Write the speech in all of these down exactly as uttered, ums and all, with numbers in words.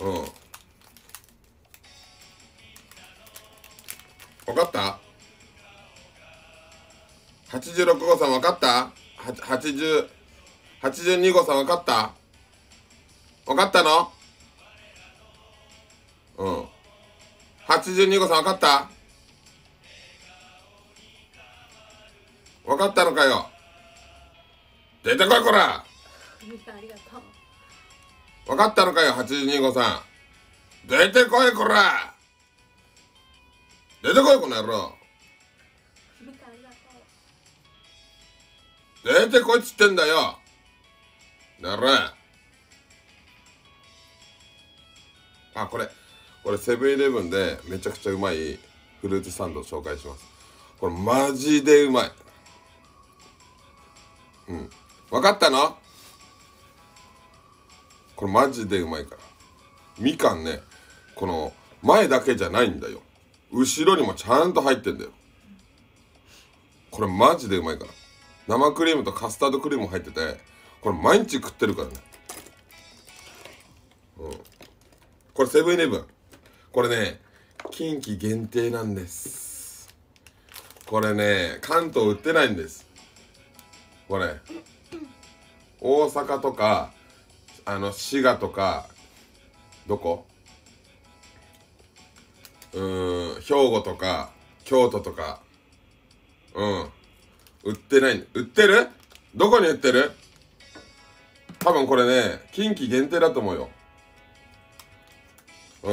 うん。分かった？ はちじゅうろく 号さん分かった？ はちじゅう、はちじゅうに号さん分かった？分かったの？うん。はちじゅうに号さん分かった？分かったのかよ。出てこいこら。ありがとう。分かったのかよ、はちじゅうに号さん。出てこいこら。出てこいこの野郎。出てこいっつってんだよ。なら。あ、これこれセブンイレブンでめちゃくちゃうまいフルーツサンドを紹介します。これマジでうまい。うん。分かったの？これマジでうまいから。みかんね、この前だけじゃないんだよ。後ろにもちゃんと入ってんだよ。これマジでうまいから。生クリームとカスタードクリーム入ってて、これ毎日食ってるからね。うん、これセブンイレブン、これね近畿限定なんです。これね関東売ってないんです。これ大阪とかあの滋賀とかどこうん兵庫とか京都とかうん売ってない。売ってる？どこに売ってる？多分これね近畿限定だと思うよ。う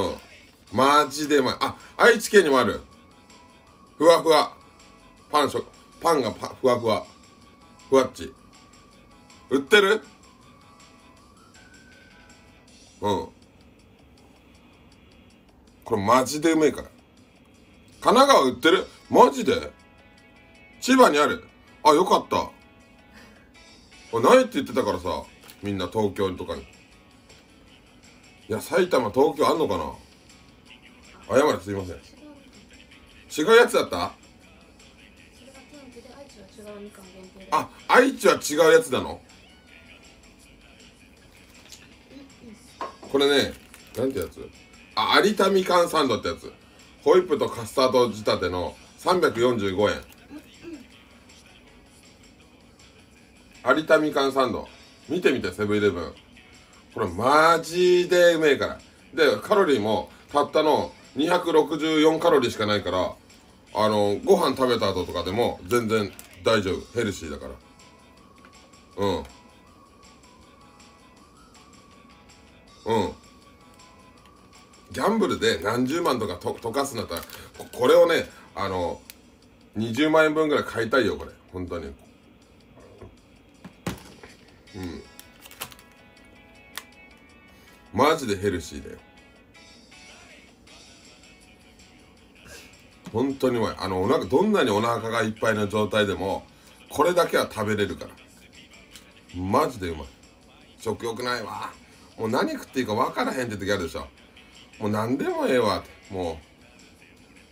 んマジでうまい。あ、愛知県にもある。ふわふわパンしょパンがパふわふわふわっち売ってる？うんこれマジでうめえから。神奈川売ってる？マジで？千葉にある。あ、よかった。ないって言ってたからさ、みんな東京とかに。いや、埼玉、東京あんのかな？謝れ、すいません。違うやつだった？あ、愛知は違うやつなの？これね、なんてやつ？あ、有田みかんサンドってやつ。ホイップとカスタード仕立てのさんびゃくよんじゅうごえん。有田みかんサンド見てみてセブンイレブン。これマジでうめえから。でカロリーもたったのにひゃくろくじゅうよんカロリーしかないから、あのご飯食べた後とかでも全然大丈夫。ヘルシーだから。うんうんギャンブルで何十万とかと溶かすんだったら こ, これをねあのにじゅうまんえん分ぐらい買いたいよこれ本当に。うん、マジでヘルシーだよ本当に。うまい。あのお腹どんなにお腹がいっぱいの状態でもこれだけは食べれるから。マジでうまい。食欲ないわ、もう何食っていいか分からへんって時あるでしょ。もう何でもええわって。もう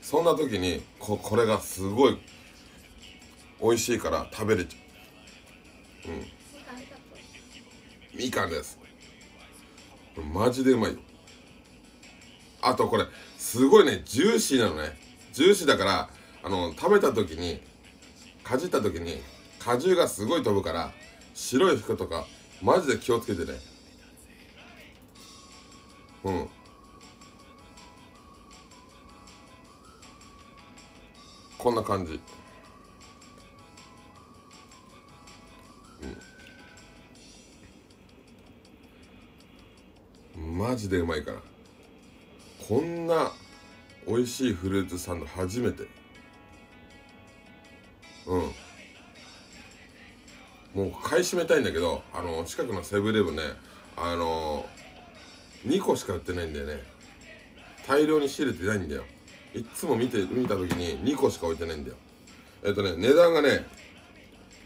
そんな時に こ, これがすごい美味しいから食べれちゃう。うんみかんです。マジでうまいよ。あとこれすごいねジューシーなのね。ジューシーだからあの食べた時にかじった時に果汁がすごい飛ぶから、白い服とかマジで気をつけてね。うんこんな感じ。マジでうまいから。こんな美味しいフルーツサンド初めて。うんもう買い占めたいんだけど、あの近くのセブンイレブンねあのにこしか売ってないんだよね。大量に仕入れてないんだよ。いっつも見て見た時ににこしか置いてないんだよ。えっとね値段がね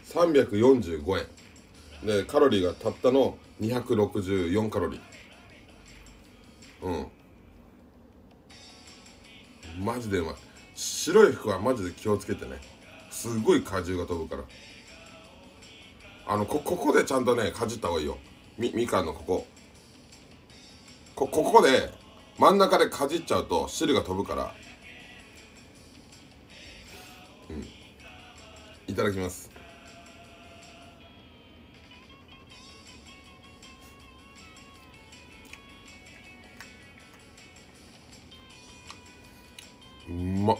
さんびゃくよんじゅうごえんでカロリーがたったのにひゃくろくじゅうよんカロリー。うんマジでうまい。白い服はマジで気をつけてね。すごい果汁が飛ぶから、あの こ, ここでちゃんとねかじった方がいいよ。 み, みかんのこここ, ここで真ん中でかじっちゃうと汁が飛ぶから、うん、いただきます。うまっ。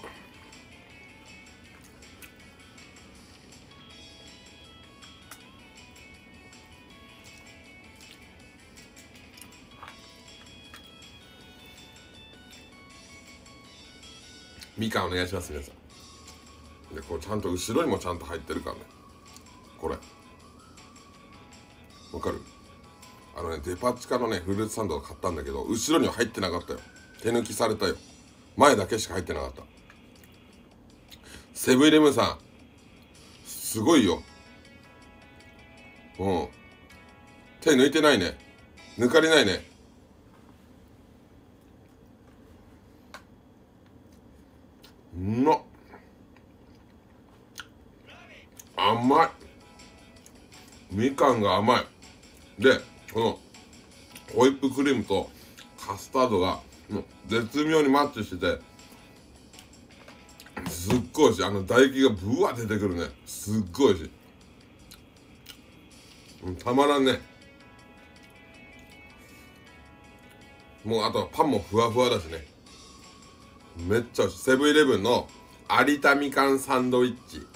みかんお願いします皆さん。でこうちゃんと後ろにもちゃんと入ってるからね。これわかる？あのねデパ地下のねフルーツサンドを買ったんだけど、後ろには入ってなかったよ。手抜きされたよ。前だけしか入ってなかった。セブンイレブンさんすごいよ。うん、手抜いてないね。抜かれないね。うまっ。甘い。みかんが甘いで、このホイップクリームとカスタードが絶妙にマッチしててすっごいおいしい。あの唾液がブワー出てくるね。すっごいおいしい。たまらんね。もうあとパンもふわふわだしね。めっちゃおいしい。セブンイレブンの有田みかんサンドイッチ。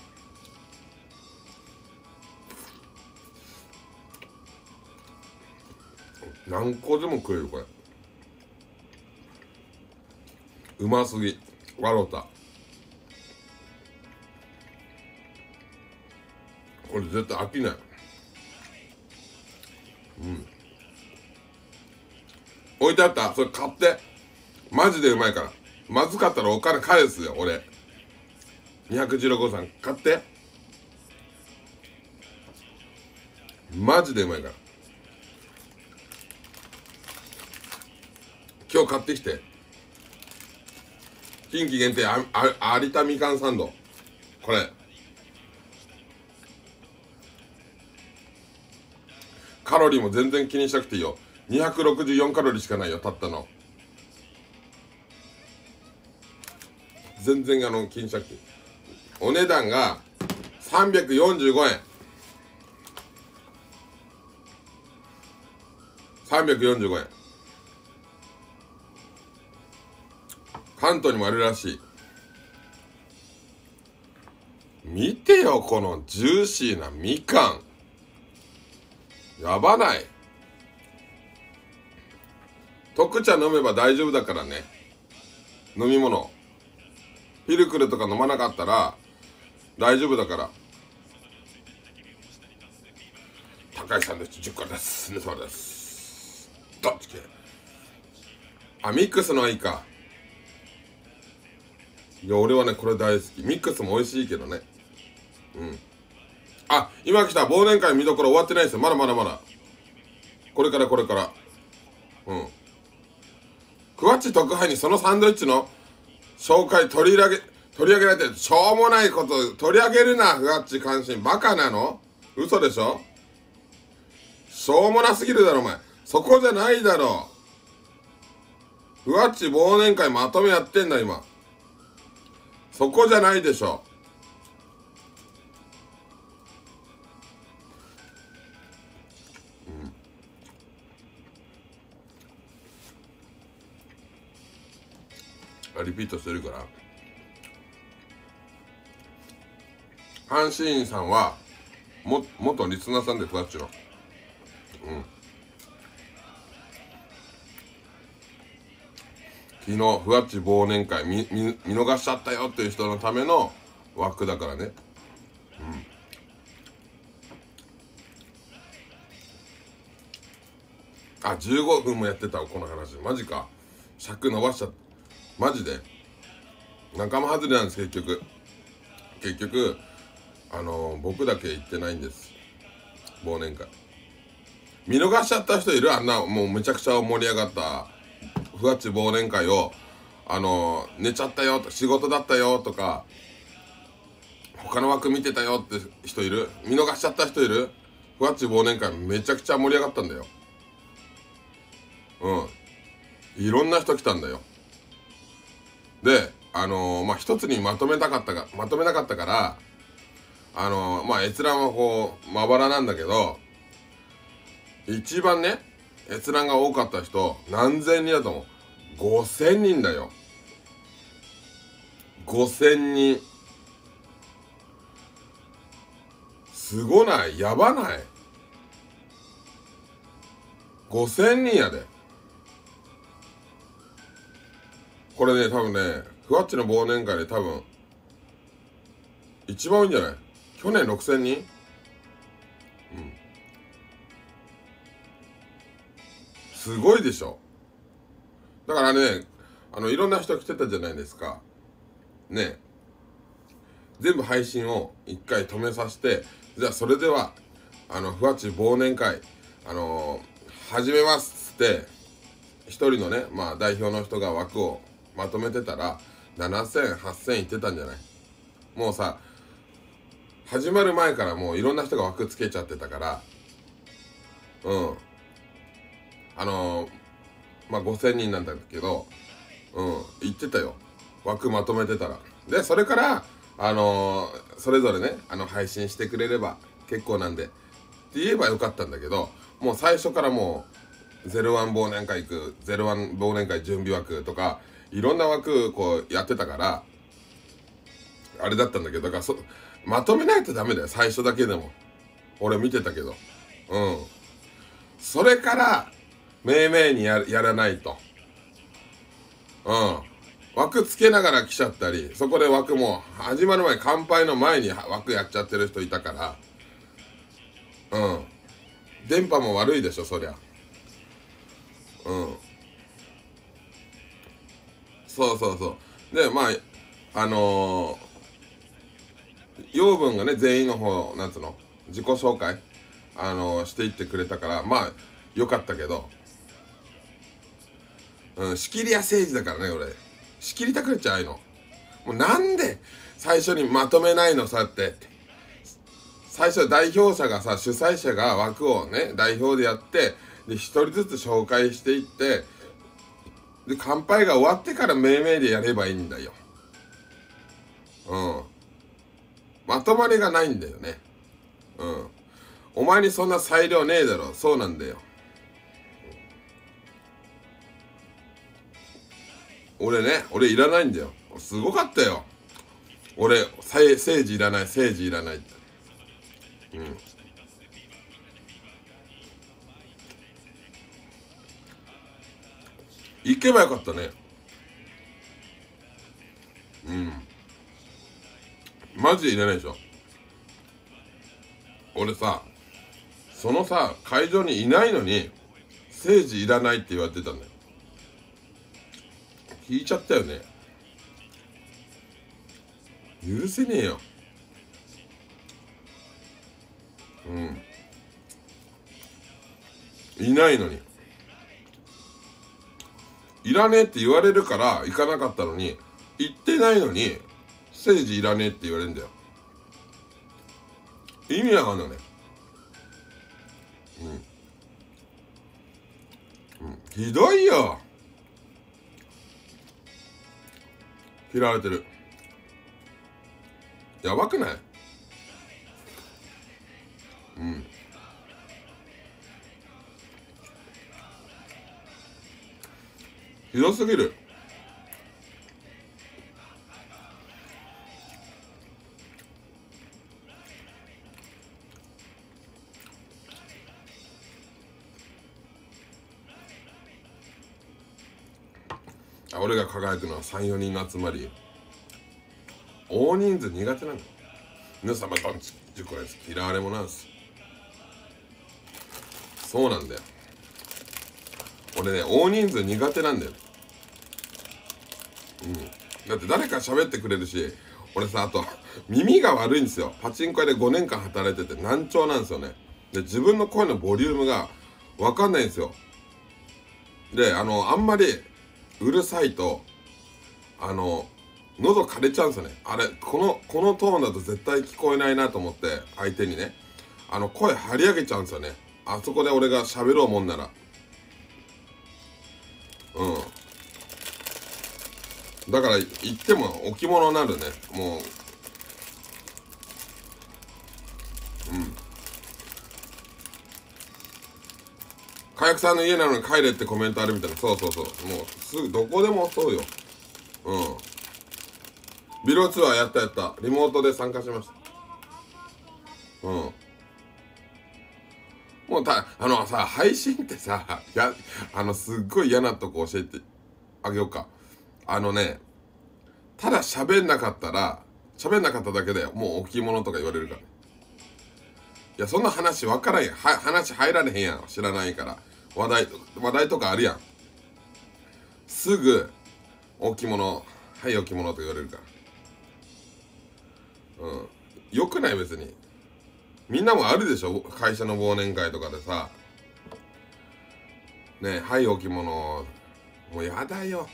何個でも食えるこれ。うますぎ。わろた。これ絶対飽きない。うん。置いてあった。それ買って。マジでうまいから。まずかったらお金返すよ、俺。にいちろくごうさん、買って。マジでうまいから。今日買ってきて。近畿限定ああ有田みかんサンド。これカロリーも全然気にしなくていいよ。にひゃくろくじゅうよんカロリーしかないよ、たったの。全然あの気にしなくていい。お値段がさんびゃくよんじゅうごえん。さんびゃくよんじゅうごえん。関東にもあるらしい。見てよこのジューシーなみかん。やばない。特茶飲めば大丈夫だからね。飲み物ピルクルとか飲まなかったら大丈夫だから。高いサンドイッチじゅっこです。寝そうです。どっち系？あ、ミックスのはいいか。いや俺はねこれ大好き。ミックスも美味しいけどね。うん。あ、今来た。忘年会見どころ終わってないですよ。まだまだまだこれからこれから。うん。クワッチ特派員にそのサンドイッチの紹介取り上げ取り上げられてしょうもないこと取り上げるな。クワッチ関心バカなの？嘘でしょ。しょうもなすぎるだろお前。そこじゃないだろ。クワッチ忘年会まとめやってんだ今。そこじゃないでしょ。うん。リピートしてるから。阪神院さんはも元リスナーさんでふわっちの。昨日ふわっち忘年会 見, 見, 見逃しちゃったよっていう人のための枠だからね。うん。あ、じゅうごふんもやってたわこの話。マジか。尺伸ばしちゃった。マジで仲間外れなんです。結局結局あのー、僕だけ行ってないんです、忘年会。見逃しちゃった人いる？あんなもうめちゃくちゃ盛り上がったふわっち忘年会を、あのー、寝ちゃったよと仕事だったよとか他の枠見てたよって人いる？見逃しちゃった人いる？ふわっち忘年会めちゃくちゃ盛り上がったんだよ。うん。いろんな人来たんだよ。であのー、まあ一つにまとめたかったかまとめなかったからあのー、まあ閲覧はこうまばらなんだけど、一番ね閲覧が多かった人何千人だと思う。ごせんにんだよ。ごせんにんすごない？やばない？ごせんにんやで。これね多分ねふわっちの忘年会で多分一番多いんじゃない？去年ろくせんにん？うんすごいでしょ。だからねあのいろんな人来てたじゃないですかね。全部配信を一回止めさせて、じゃあそれではあのふわっち忘年会あのー、始めますっつって一人のねまあ代表の人が枠をまとめてたらななせんはっせんいってたんじゃない？もうさ始まる前からもういろんな人が枠つけちゃってたから、うんあのー、まあごせんにんなんだけどうん言ってたよ枠まとめてたら。でそれからあのー、それぞれねあの配信してくれれば結構なんでって言えばよかったんだけど、もう最初からもう「ぜろわん忘年会行く」「ぜろわん忘年会準備枠」とかいろんな枠こうやってたからあれだったんだけど、だからそまとめないとダメだよ最初だけでも。俺見てたけどうんそれからめいめいに や, やらないとうん。枠つけながら来ちゃったり、そこで枠も始まる前乾杯の前に枠やっちゃってる人いたからうん電波も悪いでしょそりゃうんそうそうそうでまああのー、養分がね全員の方なんつうの自己紹介あのー、していってくれたからまあよかったけど、うん仕切り屋政治だからね俺仕切りたくなっちゃうの。もうなんで最初にまとめないのさって。最初代表者がさ主催者が枠をね代表でやってで一人ずつ紹介していってで乾杯が終わってからめいめいでやればいいんだよ。うんまとまりがないんだよね。うんお前にそんな裁量ねえだろ。そうなんだよ。俺ね俺いらないんだよ。すごかったよ俺政治いらない政治いらないってうん行けばよかったねうんマジでいらないでしょ。俺さそのさ会場にいないのに政治いらないって言われてたんだよ。聞いちゃったよね。許せねえよ。うんいないのにいらねえって言われるから行かなかったのに行ってないのに政治いらねえって言われるんだよ。意味わかんないね。うん、うん、ひどいよ。嫌われてる。やばくない？うんひどすぎる。俺が輝くのはさんよにんの集まり。大人数苦手なの。皆様どんちっこいです。嫌われ者なんです。そうなんだよ俺ね大人数苦手なんだよ。うんだって誰か喋ってくれるし、俺さあと耳が悪いんですよ。パチンコ屋でごねんかん働いてて難聴なんですよね。で自分の声のボリュームが分かんないんですよ。であのあんまりうるさいとあの喉枯れちゃうんですよね。あれこのこのトーンだと絶対聞こえないなと思って相手にねあの声張り上げちゃうんですよね。あそこで俺が喋ろうもんならうん。だから行っても置物になるね、もう。うん。火薬さんの家なのに帰れってコメントあるみたいな。そうそうそう。もうすぐどこでもそうよ。うん。ビロツアーやったやった。リモートで参加しました。うん。もうた、あのさ、配信ってさ、や、あの、すっごい嫌なとこ教えてあげようか。あのね、ただ喋んなかったら、喋んなかっただけでもう置物とか言われるからね。いや、そんな話分からんやん。は話入られへんやん。知らないから。話題、話題とかあるやん。すぐ、置物、はい、置物とか言われるから。うん。よくない別に。みんなもあるでしょ、会社の忘年会とかでさ。ねえ、はい、置物。もうやだよ。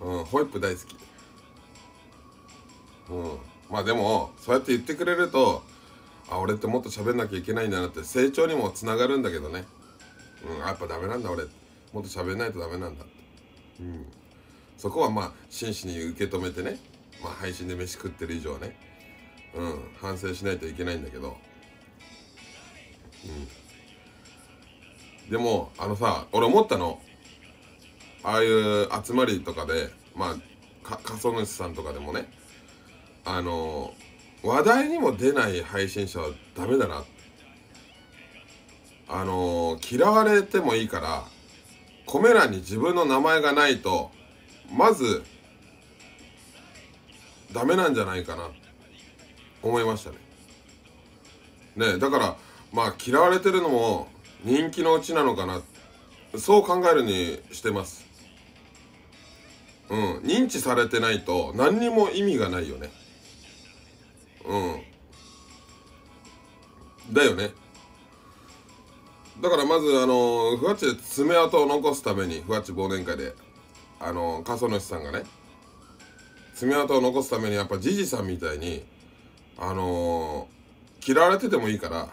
うん、ホイップ大好き。うん。まあでも、そうやって言ってくれると、あ、俺ってもっと喋んなきゃいけないんだなって成長にもつながるんだけどね。うん、やっぱダメなんだ俺。もっと喋んないとダメなんだって。うん。そこはまあ真摯に受け止めてね。まあ配信で飯食ってる以上ね。うん。反省しないといけないんだけど。うん。でも、あのさ、俺思ったの。ああいう集まりとかで、まあ、か、かそ主さんとかでもね。あのー、話題にも出ない配信者はダメだな。あのー、嫌われてもいいから、コメ欄に自分の名前がないと、まず、ダメなんじゃないかな、思いましたね。ね、だから、まあ、嫌われてるのも人気のうちなのかな。そう考えるにしてます。うん、認知されてないと何にも意味がないよね。うん、だよね。だからまずあのふわっちで爪痕を残すために、ふわっち忘年会であのかそ主さんがね、爪痕を残すためにやっぱじじさんみたいにあのー、嫌われててもいいから、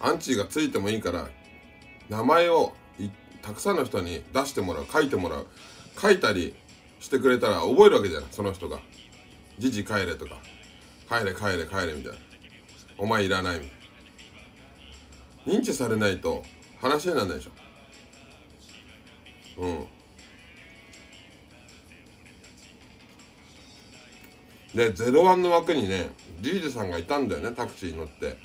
アンチがついてもいいから、名前をたくさんの人に出してもらう、書いてもらう、書いたりしてくれたら覚えるわけじゃない、その人が。じじ帰れとか、帰れ帰れ帰れみたいな、お前いらないみたいな。認知されないと話にならないでしょ。うんで、ゼロワンの枠にね、じいじさんがいたんだよね。タクシーに乗って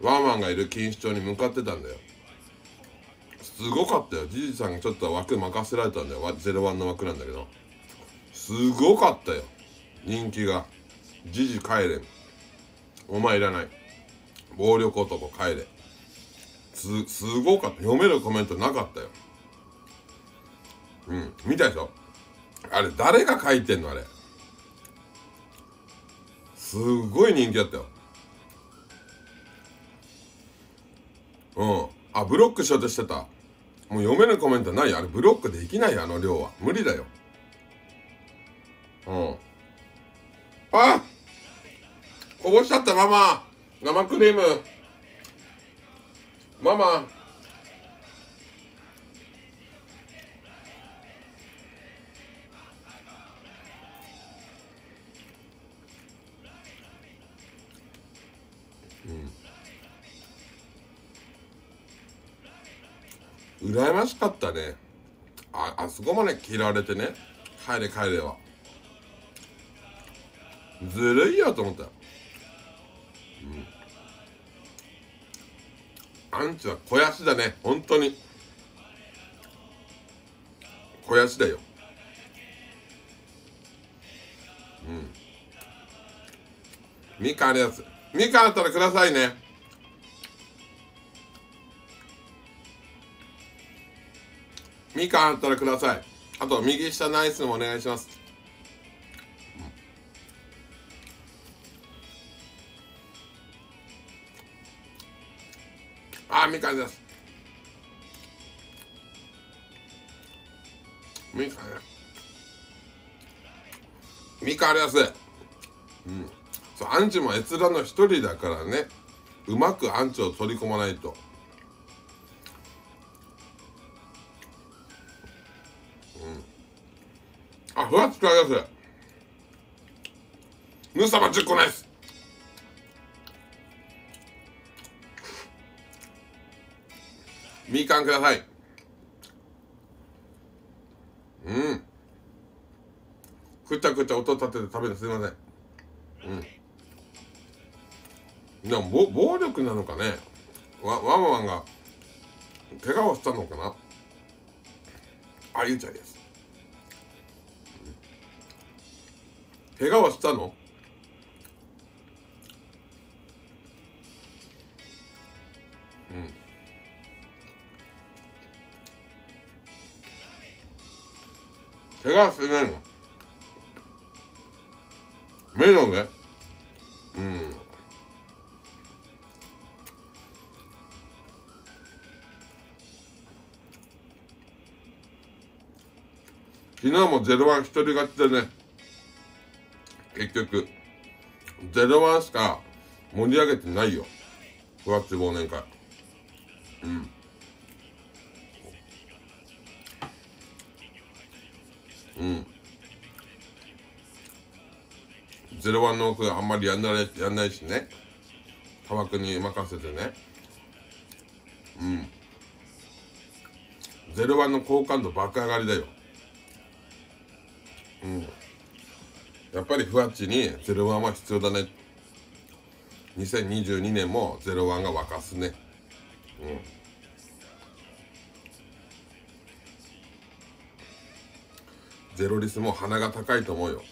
ワンワンがいる錦糸町に向かってたんだよ。すごかったよ。じいじさんがちょっと枠任せられたんだよ。ゼロワンの枠なんだけど、すごかったよ、人気が。じじ帰れ、お前いらない、暴力男帰れ、すすごかった。読めるコメントなかったよ。うん、見たでしょ。あれ誰が書いてんの、あれすごい人気だったよ。うん。あ、ブロックしようとしてた。もう読めるコメントないよ、あれ。ブロックできないよ、あの量は無理だよ。うん。あ、こぼしちゃった。ママ、生クリーム。ママ、うん、羨ましかったね。あ、あそこまで嫌われてね、帰れ帰れはずるいよと思ったよ。うん、アンチは肥やしだね、本当に肥やしだよ。うん、みかんあるやつ、みかんあったらくださいね。みかんあったらください。あと右下ナイスもお願いします。あ、みかんです。みかんや。みかんあります。うん。そう、アンチも閲覧の一人だからね。うまくアンチを取り込まないと。あ、ふわっとあります。ムサマじゅっこないっす。みかんください。うん。くちゃくちゃ音立てて食べてすいません。うん。でも、ぼ暴力なのかね。わ、ワンワンが怪我をしたのかな。あゆちゃんです。怪我はしたの？うん。怪我してないの？目の上？うん。昨日もゼロワン一人勝ちでね、結局ゼロワンしか盛り上げてないよ、ふわっち忘年会。うん。うん。ゼロワンの奥があんまりやんない、やんないしね。たばくに任せてね。うん。ゼロワンの好感度爆上がりだよ。うん。やっぱりふわっちにゼロワンは必要だね。にせんにじゅうにねんもゼロワンが沸かすね。うん。ゼロリスも鼻が高いと思うよ。